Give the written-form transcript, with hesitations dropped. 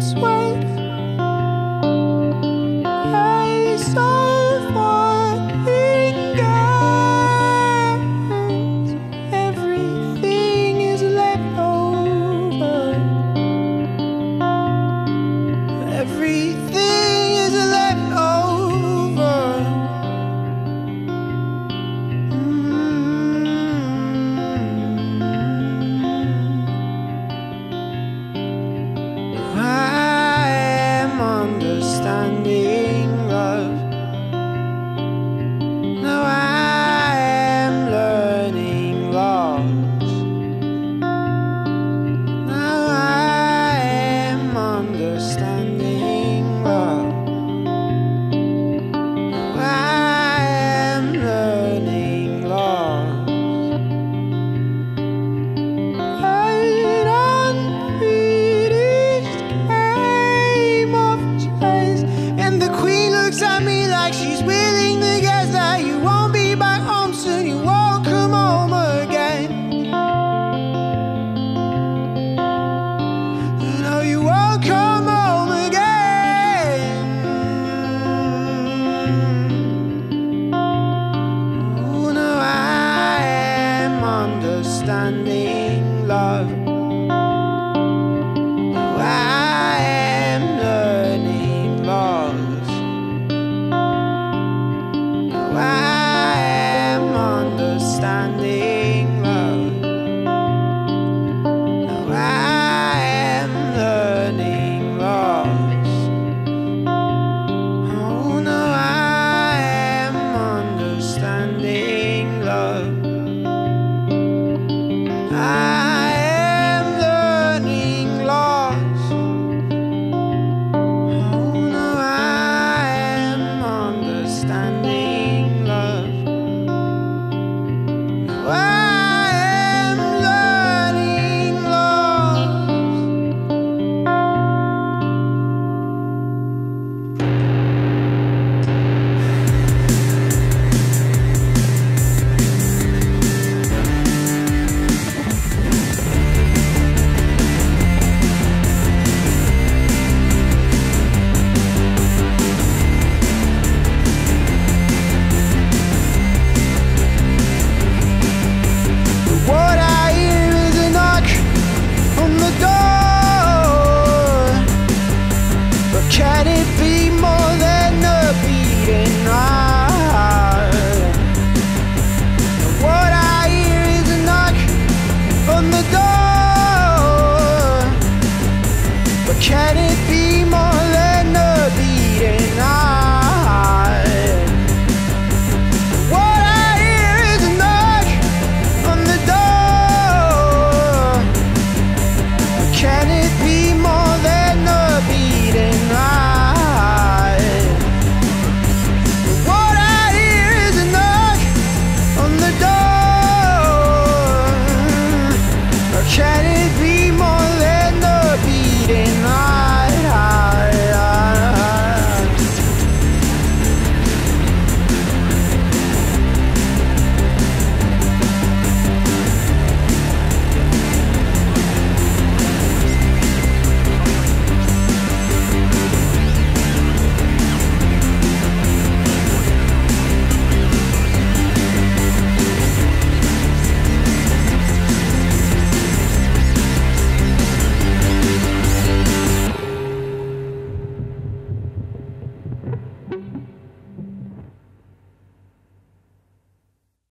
Sweat.